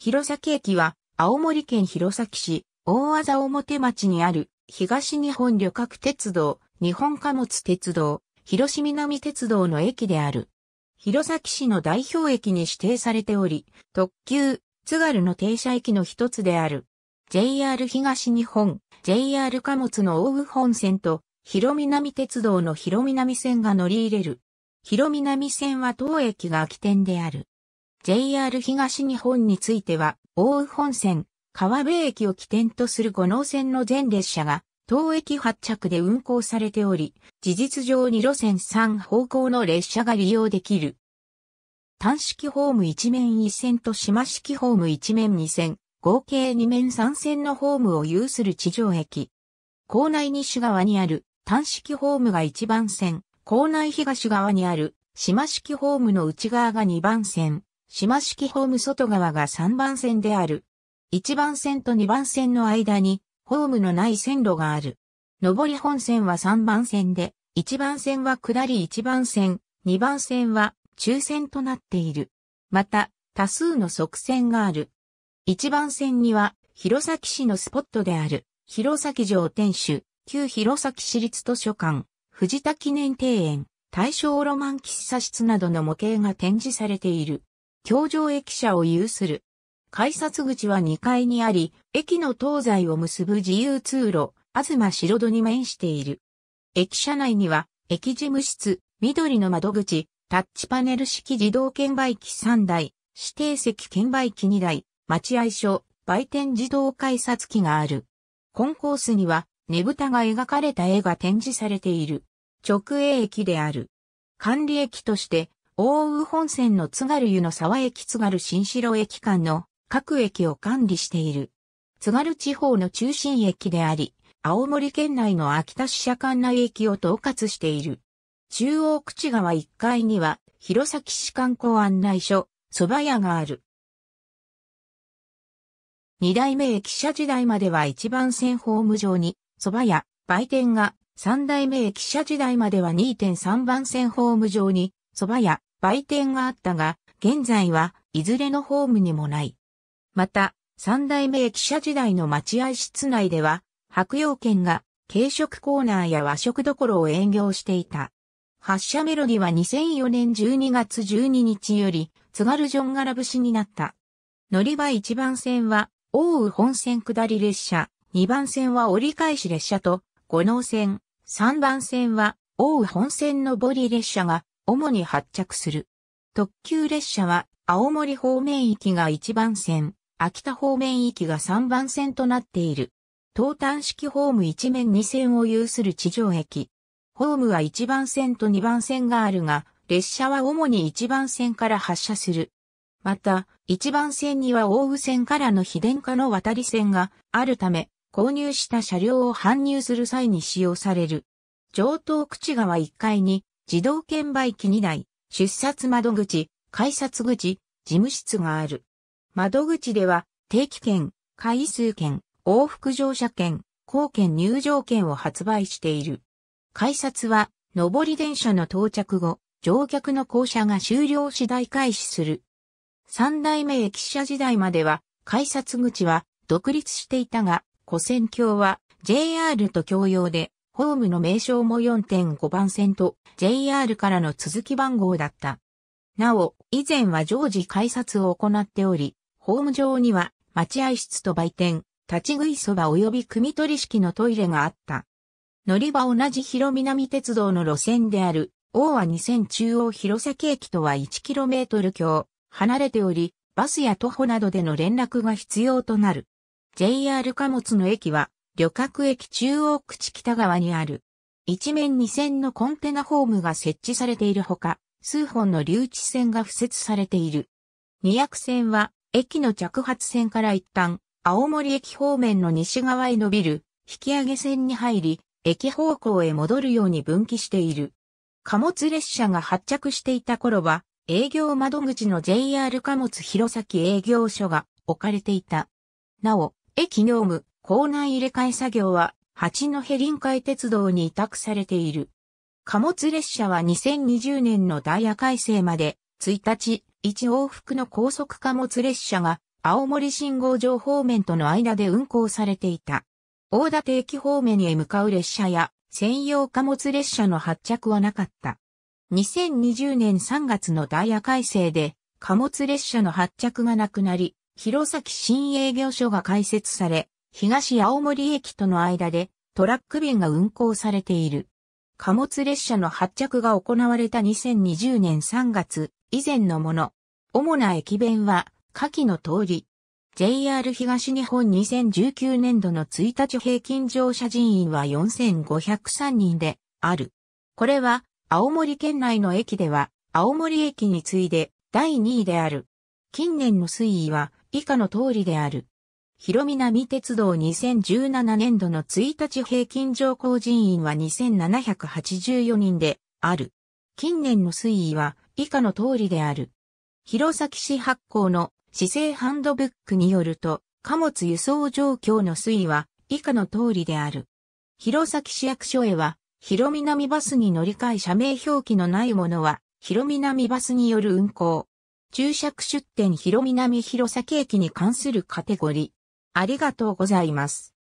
弘前駅は、青森県弘前市、大字表町にある、東日本旅客鉄道、日本貨物鉄道、広志南鉄道の駅である。弘前市の代表駅に指定されており、特急、津軽の停車駅の一つである。JR 東日本、JR 貨物の奥羽本線と、広南鉄道の広南線が乗り入れる。広南線は当駅が起点である。JR 東日本については、奥羽本線、川辺駅を起点とする5号線の全列車が、当駅発着で運行されており、事実上2路線3方向の列車が利用できる。単式ホーム1面1線と島式ホーム1面2線、合計2面3線のホームを有する地上駅。構内西側にある単式ホームが1番線、構内東側にある島式ホームの内側が2番線、島式ホーム外側が3番線である。1番線と2番線の間に、ホームのない線路がある。上り本線は3番線で、1番線は下り1番線、2番線は中線となっている。また、多数の側線がある。1番線には、弘前市のスポットである、弘前城天守、旧弘前市立図書館、藤田記念庭園、大正ロマン喫茶室などの模型が展示されている。橋上駅舎を有する。改札口は2階にあり、駅の東西を結ぶ自由通路、東城戸に面している。駅舎内には、駅事務室、緑の窓口、タッチパネル式自動券売機3台、指定席券売機2台、待合所、売店自動改札機がある。コンコースには、ねぶたが描かれた絵が展示されている。直営駅である。管理駅として、奥羽本線の津軽湯の沢駅津軽新城駅間の、各駅を管理している。津軽地方の中心駅であり、青森県内の秋田支社管内駅を統括している。中央口側1階には、弘前市観光案内所、蕎麦屋がある。2代目駅舎時代までは1番線ホーム上に、蕎麦屋、売店が、3代目駅舎時代までは 2.3 番線ホーム上に、蕎麦屋、売店があったが、現在はいずれのホームにもない。また、三代目駅舎時代の待合室内では、伯洋軒が軽食コーナーや和食どころを営業していた。発車メロディは2004年12月12日より、津軽じょんがら節になった。乗り場1番線は、奥羽本線下り列車、2番線は折り返し列車と、5号線、3番線は、奥羽本線上り列車が、主に発着する。特急列車は、青森方面行きが1番線。秋田方面行きが3番線となっている。当単式ホーム1面2線を有する地上駅。ホームは1番線と2番線があるが、列車は主に1番線から発車する。また、1番線には奥羽線からの非電化の渡り線があるため、購入した車両を搬入する際に使用される。上等口側1階に、自動券売機2台、出札窓口、改札口、事務室がある。窓口では、定期券、回数券、往復乗車券、硬券入場券を発売している。改札は、上り電車の到着後、乗客の降車が終了次第開始する。三代目駅舎時代までは、改札口は独立していたが、跨線橋は JR と共用で、ホームの名称も 4.5 番線と JR からの続き番号だった。なお、以前は常時改札を行っており、ホーム上には、待合室と売店、立ち食いそば及び汲み取り式のトイレがあった。乗り場同じ広南鉄道の路線である、大和2線中央弘前駅とは 1km 強、離れており、バスや徒歩などでの連絡が必要となる。JR 貨物の駅は、旅客駅中央口北側にある。一面2線のコンテナホームが設置されているほか、数本の留置線が敷設されている。2役線は、駅の着発線から一旦、青森駅方面の西側へ伸びる、引き上げ線に入り、駅方向へ戻るように分岐している。貨物列車が発着していた頃は、営業窓口の JR 貨物弘前営業所が置かれていた。なお、駅業務、構内入れ替え作業は、八戸臨海鉄道に委託されている。貨物列車は2020年のダイヤ改正まで、1日、1往復の高速貨物列車が青森新郷城方面との間で運行されていた。大館駅方面へ向かう列車や専用貨物列車の発着はなかった。2020年3月のダイヤ改正で貨物列車の発着がなくなり、弘前新営業所が開設され、東青森駅との間でトラック便が運行されている。貨物列車の発着が行われた2020年3月以前のもの。主な駅弁は下記の通り。JR 東日本2019年度の1日平均乗車人員は4503人である。これは青森県内の駅では青森駅に次いで第2位である。近年の推移は以下の通りである。広南鉄道2017年度の1日平均乗降人員は2784人である。近年の推移は以下の通りである。弘前市発行の市政ハンドブックによると、貨物輸送状況の推移は以下の通りである。弘前市役所へは、広南バスに乗り換え社名表記のないものは、広南バスによる運行。注釈出店広南弘前駅に関するカテゴリー。ありがとうございます。